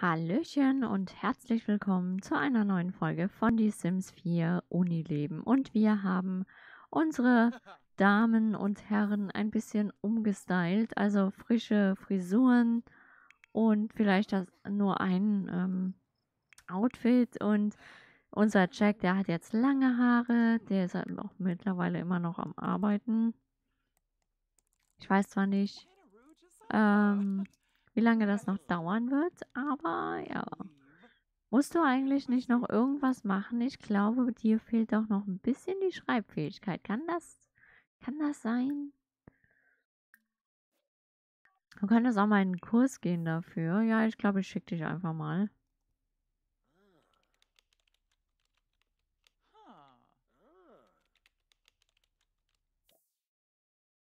Hallöchen und herzlich willkommen zu einer neuen Folge von die Sims 4 Uni Leben. Und wir haben unsere Damen und Herren ein bisschen umgestylt, also frische Frisuren und vielleicht das nur ein Outfit. Und unser Jack, der hat jetzt lange Haare, der ist halt auch mittlerweile immer noch am Arbeiten. Ich weiß zwar nicht, wie lange das noch dauern wird, aber ja. Musst du eigentlich nicht noch irgendwas machen? Ich glaube, dir fehlt doch noch ein bisschen die Schreibfähigkeit. Kann das sein? Du könntest auch mal in einen Kurs gehen dafür. Ja, ich glaube, ich schicke dich einfach mal.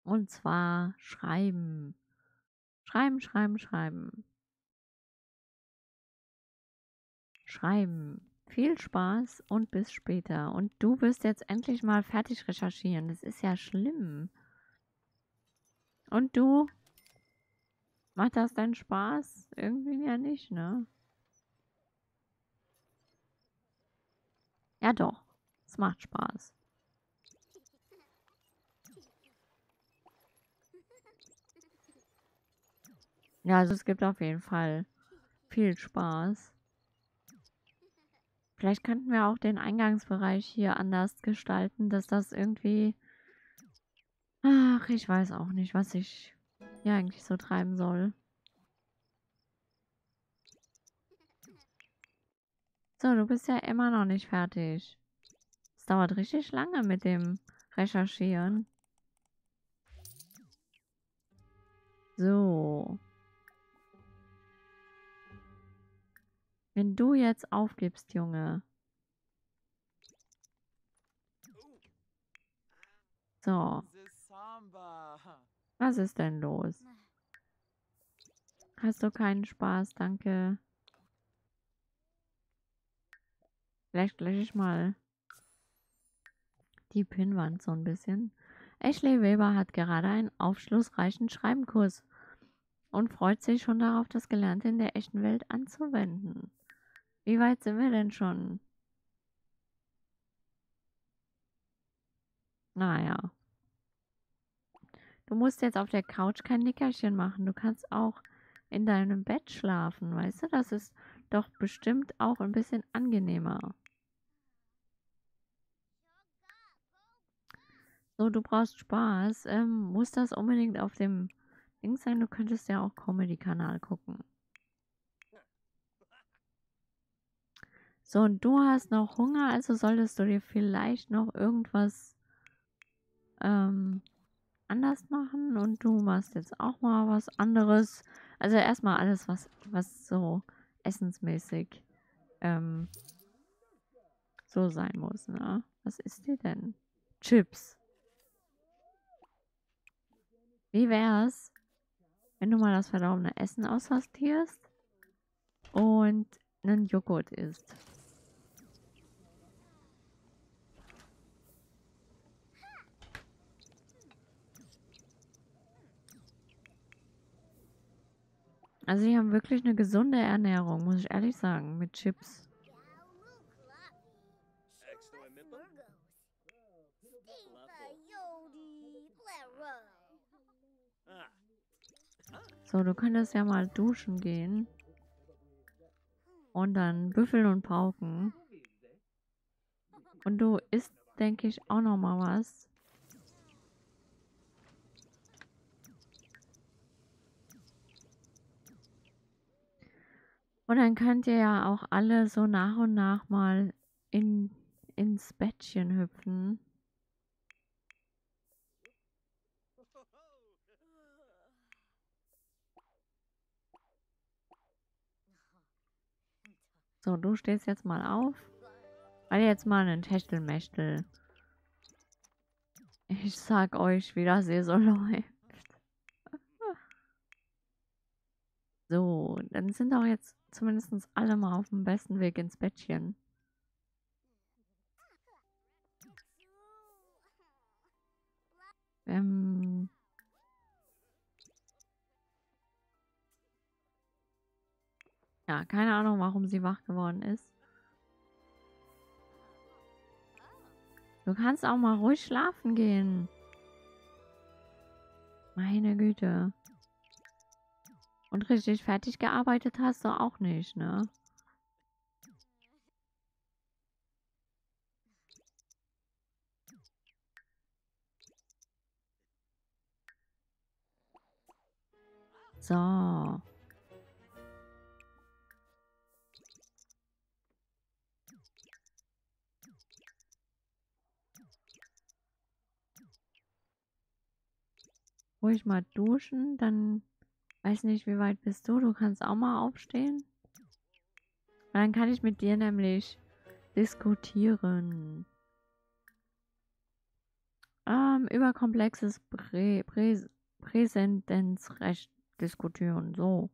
Und zwar schreiben. Schreiben, schreiben, schreiben. Schreiben. Viel Spaß und bis später. Und du wirst jetzt endlich mal fertig recherchieren. Das ist ja schlimm. Und du? Macht das deinen Spaß? Irgendwie ja nicht, ne? Ja doch. Es macht Spaß. Ja, also es gibt auf jeden Fall viel Spaß. Vielleicht könnten wir auch den Eingangsbereich hier anders gestalten, dass das irgendwie... Ach, ich weiß auch nicht, was ich hier eigentlich so treiben soll. So, du bist ja immer noch nicht fertig. Es dauert richtig lange mit dem Recherchieren. So... Wenn du jetzt aufgibst, Junge. So. Was ist denn los? Hast du keinen Spaß? Danke. Vielleicht lösche ich mal die Pinnwand so ein bisschen. Ashley Weber hat gerade einen aufschlussreichen Schreibenkurs und freut sich schon darauf, das Gelernte in der echten Welt anzuwenden. Wie weit sind wir denn schon? Naja. Du musst jetzt auf der Couch kein Nickerchen machen. Du kannst auch in deinem Bett schlafen, weißt du? Das ist doch bestimmt auch ein bisschen angenehmer. So, du brauchst Spaß. Muss das unbedingt auf dem Ding sein? Du könntest ja auch Comedy-Kanal gucken. So, und du hast noch Hunger, also solltest du dir vielleicht noch irgendwas anders machen. Und du machst jetzt auch mal was anderes. Also erstmal alles, was so essensmäßig so sein muss, ne? Was isst ihr denn? Chips. Wie wär's, wenn du mal das verdaubene Essen aussortierst und einen Joghurt isst? Also die haben wirklich eine gesunde Ernährung, muss ich ehrlich sagen, mit Chips. So, du könntest ja mal duschen gehen und dann büffeln und pauken. Und du isst, denke ich, auch noch mal was. Und dann könnt ihr ja auch alle so nach und nach mal ins Bettchen hüpfen. So, du stehst jetzt mal auf. Weil jetzt mal einen Techtelmechtel. Ich sag euch, wie das hier so läuft. So, dann sind auch jetzt zumindest alle mal auf dem besten Weg ins Bettchen. Ja, keine Ahnung, warum sie wach geworden ist. Du kannst auch mal ruhig schlafen gehen. Meine Güte. Und richtig fertig gearbeitet hast du auch nicht, ne? So. Ruhig mal duschen, dann weiß nicht, wie weit bist du. Du kannst auch mal aufstehen. Und dann kann ich mit dir nämlich diskutieren. Über komplexes Präsenzrecht diskutieren. So.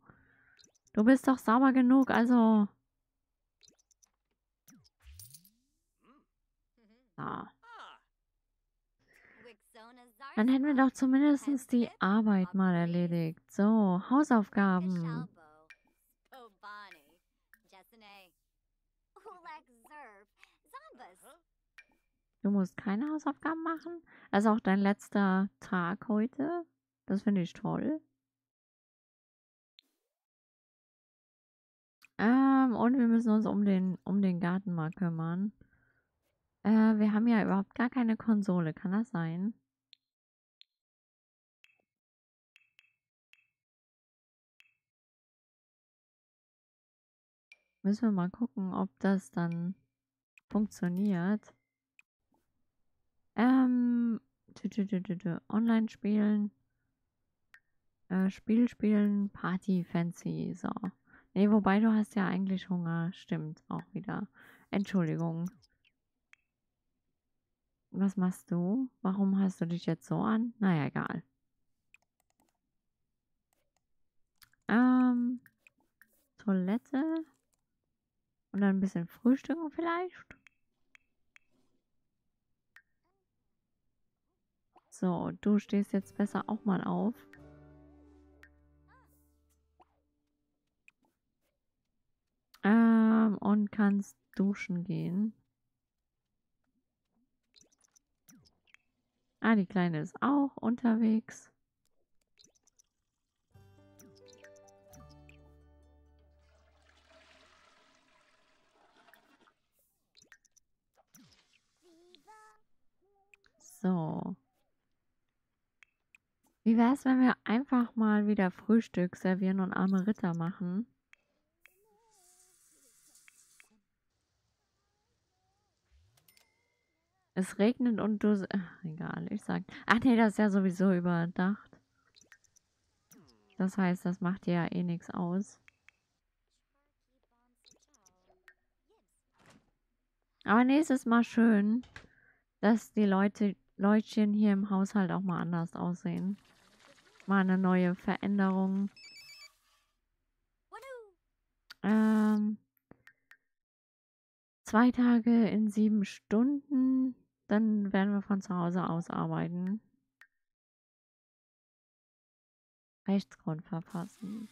Du bist doch sauber genug, also. Ja. Dann hätten wir doch zumindest die Arbeit mal erledigt. So, Hausaufgaben. Du musst keine Hausaufgaben machen? Also auch dein letzter Tag heute? Das finde ich toll. Und wir müssen uns um den Garten mal kümmern. Wir haben ja überhaupt gar keine Konsole. Kann das sein? Müssen wir mal gucken, ob das dann funktioniert. Online spielen. Spiel spielen. Party fancy. So. Nee, wobei du hast ja eigentlich Hunger. Stimmt auch wieder. Entschuldigung. Was machst du? Warum hast du dich jetzt so an? Naja, egal. Toilette. Und dann ein bisschen frühstücken vielleicht. So, du stehst jetzt besser auch mal auf. Und kannst duschen gehen. Ah, die Kleine ist auch unterwegs. So. Wie wäre es, wenn wir einfach mal wieder Frühstück servieren und arme Ritter machen? Es regnet und du... Ach, egal, ich sag... Ach nee, das ist ja sowieso überdacht. Das heißt, das macht dir ja eh nichts aus. Aber nächstes Mal schön, dass die Leutchen hier im Haushalt auch mal anders aussehen. Mal eine neue Veränderung. Zwei Tage in 7 Stunden. Dann werden wir von zu Hause aus arbeiten. Rechtsgrund verpassen.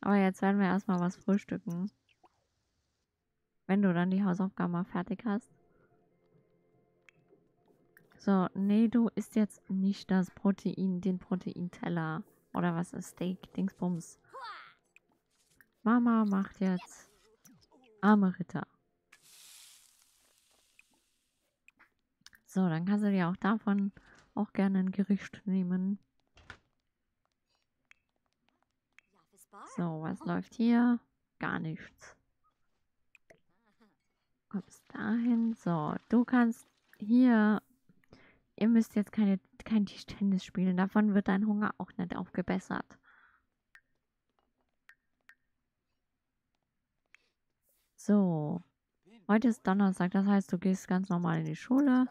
Aber jetzt werden wir erstmal was frühstücken. Wenn du dann die Hausaufgaben mal fertig hast. So, nee, du isst jetzt nicht das Protein, den Proteinteller. Oder was ist Steak, Dingsbums. Mama macht jetzt arme Ritter. So, dann kannst du dir auch davon auch gerne ein Gericht nehmen. So, was läuft hier? Gar nichts. Kommst dahin. So, du kannst hier... Ihr müsst jetzt kein Tischtennis spielen. Davon wird dein Hunger auch nicht aufgebessert. So. Heute ist Donnerstag. Das heißt, du gehst ganz normal in die Schule.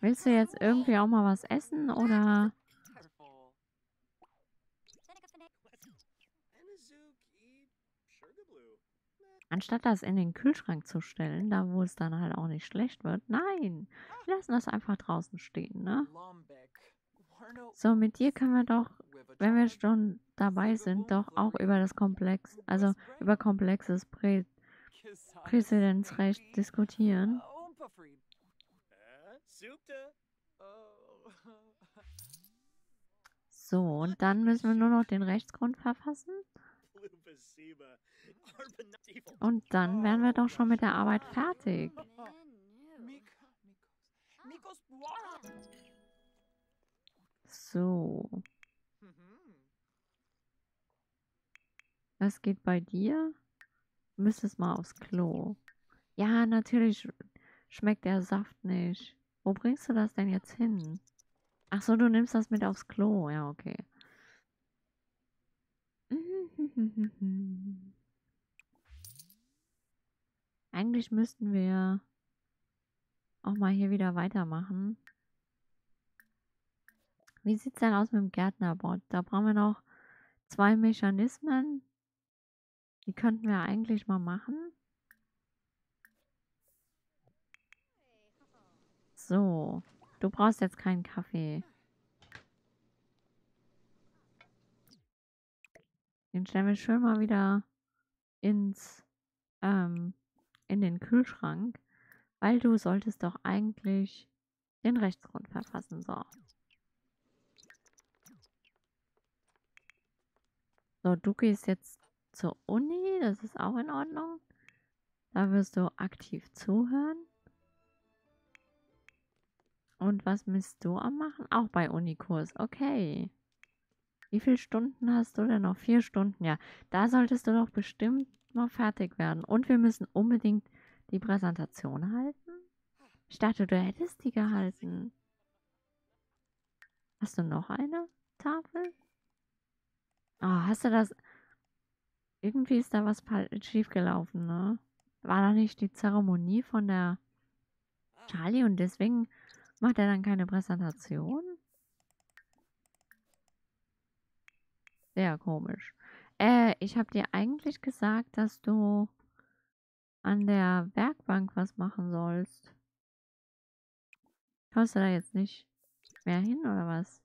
Willst du jetzt irgendwie auch mal was essen oder... Anstatt das in den Kühlschrank zu stellen, da wo es dann halt auch nicht schlecht wird. Nein, wir lassen das einfach draußen stehen, ne? So, mit dir können wir doch, wenn wir schon dabei sind, doch auch über das Komplex, also über komplexes Präzedenzrecht diskutieren. So, und dann müssen wir nur noch den Rechtsgrund verfassen. Und dann wären wir doch schon mit der Arbeit fertig. So. Was geht bei dir? Du müsstest mal aufs Klo. Ja, natürlich schmeckt der Saft nicht. Wo bringst du das denn jetzt hin? Ach so, du nimmst das mit aufs Klo. Ja, okay. Eigentlich müssten wir auch mal hier wieder weitermachen. Wie sieht es denn aus mit dem Gärtnerbot? Da brauchen wir noch 2 Mechanismen. Die könnten wir eigentlich mal machen. So, du brauchst jetzt keinen Kaffee. Den stellen wir schön mal wieder ins, in den Kühlschrank, weil du solltest doch eigentlich den Rechtsgrund verfassen. So. So, du gehst jetzt zur Uni, das ist auch in Ordnung. Da wirst du aktiv zuhören. Und was misst du am machen? Auch bei Unikurs, okay. Wie viele Stunden hast du denn noch? 4 Stunden, ja. Da solltest du doch bestimmt noch fertig werden. Und wir müssen unbedingt die Präsentation halten. Ich dachte, du hättest die gehalten. Hast du noch eine Tafel? Oh, hast du das... Irgendwie ist da was schiefgelaufen, ne? War da nicht die Zeremonie von der Charlie und deswegen macht er dann keine Präsentation? Sehr komisch. Ich habe dir eigentlich gesagt, dass du an der Werkbank was machen sollst. Kommst du da jetzt nicht mehr hin, oder was?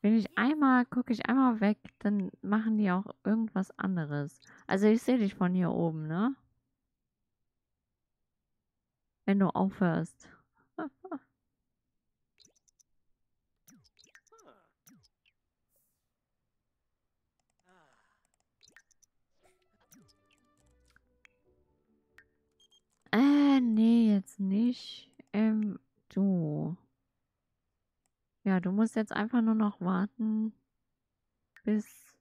Gucke ich einmal weg, dann machen die auch irgendwas anderes. Also ich sehe dich von hier oben, ne? Wenn du aufhörst. Nee, jetzt nicht. Du. Ja, du musst jetzt einfach nur noch warten, bis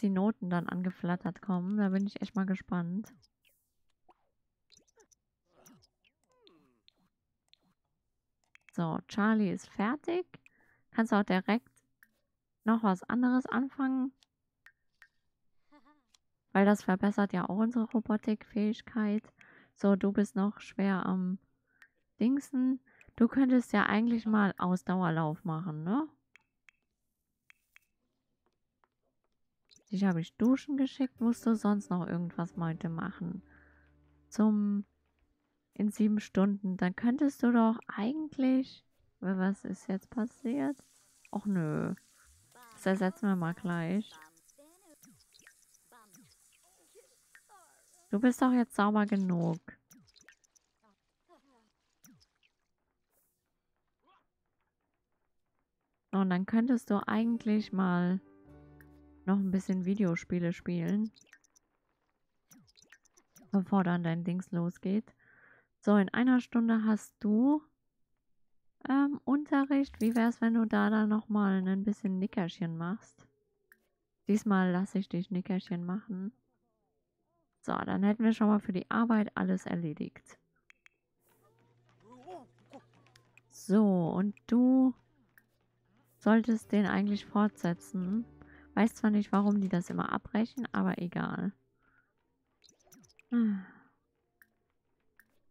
die Noten dann angeflattert kommen. Da bin ich echt mal gespannt. So, Charlie ist fertig. Kannst du auch direkt noch was anderes anfangen? Weil das verbessert ja auch unsere Robotikfähigkeit. So, du bist noch schwer am Dingsen. Du könntest ja eigentlich mal Ausdauerlauf machen, ne? Dich habe ich duschen geschickt. Musst du sonst noch irgendwas heute machen? In 7 Stunden. Dann könntest du doch eigentlich... Was ist jetzt passiert? Och nö. Das ersetzen wir mal gleich. Du bist doch jetzt sauber genug. So, und dann könntest du eigentlich mal noch ein bisschen Videospiele spielen. Bevor dann dein Dings losgeht. So, in 1 Stunde hast du Unterricht. Wie wär's, wenn du da nochmal ein bisschen Nickerchen machst? Diesmal lasse ich dich Nickerchen machen. So, dann hätten wir schon mal für die Arbeit alles erledigt. So, und du solltest den eigentlich fortsetzen. Weiß zwar nicht, warum die das immer abbrechen, aber egal.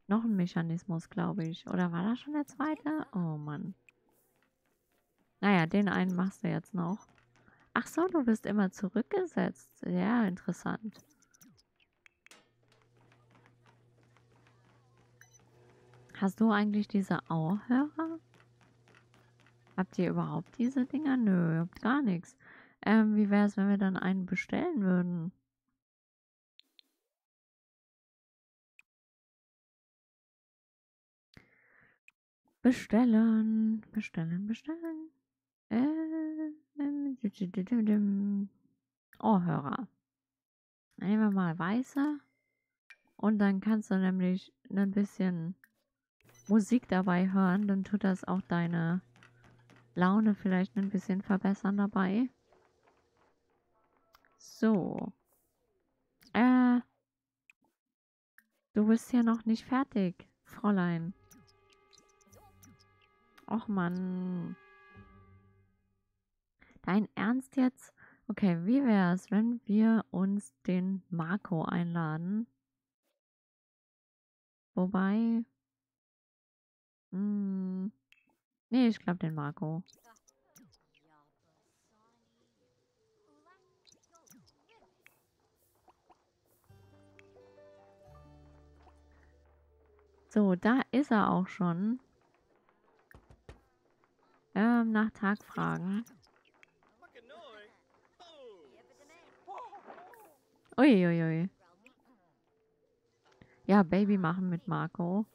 Noch ein Mechanismus, glaube ich. Oder war das schon der zweite? Oh Mann. Naja, den einen machst du jetzt noch. Ach so, du bist immer zurückgesetzt. Ja, interessant. Hast du eigentlich diese Auhörer? Habt ihr überhaupt diese Dinger? Nö, habt gar nichts. Wie wäre es, wenn wir dann einen bestellen würden? Bestellen. Ohrhörer. Nehmen wir mal weiße. Und dann kannst du nämlich ein bisschen Musik dabei hören. Dann tut das auch deine Laune vielleicht ein bisschen verbessern dabei. So. Du bist ja noch nicht fertig, Fräulein. Och Mann. Dein Ernst jetzt? Okay, wie wär's, wenn wir uns den Marco einladen? Wobei... nee, ich glaube den Marco. So, da ist er auch schon. Nach Tag fragen. Uiuiui. Ui. Ja, Baby machen mit Marco.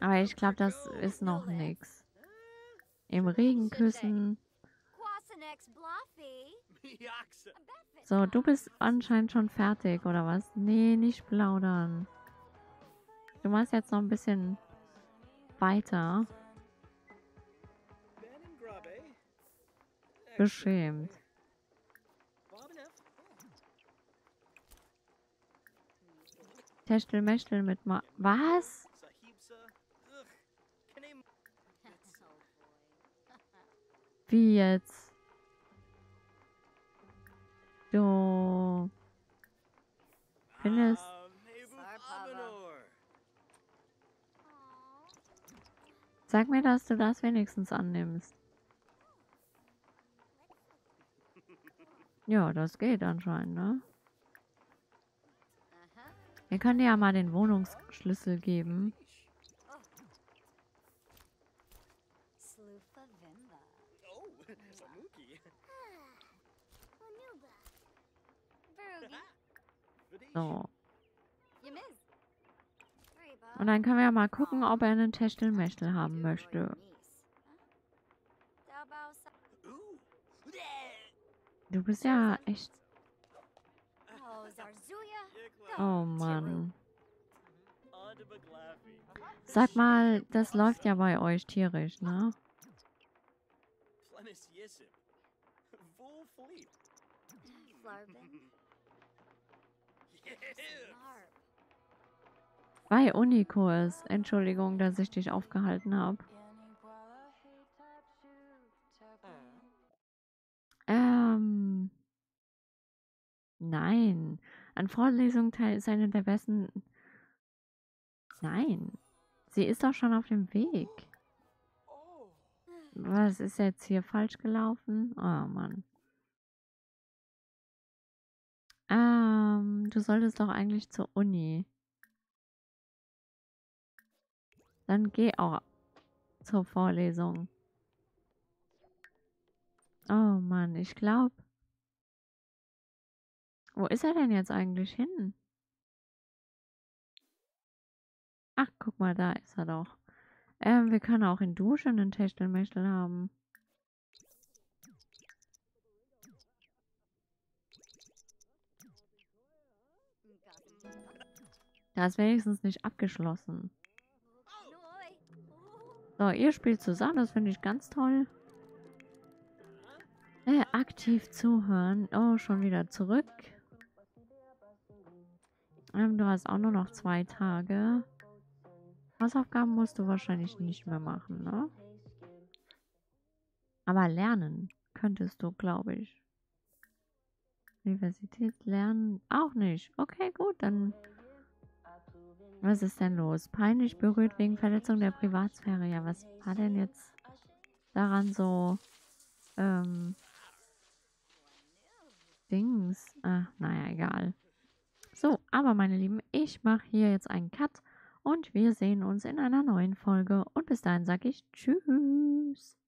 Aber ich glaube, das ist noch nix. Im Regen küssen. So, du bist anscheinend schon fertig, oder was? Nee, nicht plaudern. Du machst jetzt noch ein bisschen weiter. Beschämt. Techtelmechtel mit Ma... Was? Wie jetzt? Du findest... Sag mir, dass du das wenigstens annimmst. Ja, das geht anscheinend, ne? Wir können dir ja mal den Wohnungsschlüssel geben. So. Und dann können wir ja mal gucken, ob er einen Techtelmechtel haben möchte. Du bist ja echt... Oh Mann. Sag mal, das läuft ja bei euch tierisch, ne? Bei Unikurs. Entschuldigung, dass ich dich aufgehalten habe. Nein. An Vorlesungen teil ist eine der besten... Nein. Sie ist doch schon auf dem Weg. Was ist jetzt hier falsch gelaufen? Oh Mann. Du solltest doch eigentlich zur Uni. Dann geh auch zur Vorlesung. Oh Mann, ich glaube... Wo ist er denn jetzt eigentlich hin? Ach, guck mal, da ist er doch. Wir können auch in Dusche einen Techtelmechtel haben. Da ist wenigstens nicht abgeschlossen. So, ihr spielt zusammen, das finde ich ganz toll. Aktiv zuhören. Oh, schon wieder zurück. Du hast auch nur noch 2 Tage. Hausaufgaben musst du wahrscheinlich nicht mehr machen, ne? Aber lernen könntest du, glaube ich. Universität lernen auch nicht. Okay, gut, dann Was ist denn los? Peinlich berührt wegen Verletzung der Privatsphäre. Ja, was war denn jetzt daran so, Dings? Ach, naja, egal. So, aber meine Lieben, ich mache hier jetzt einen Cut und wir sehen uns in einer neuen Folge. Und bis dahin sage ich Tschüss.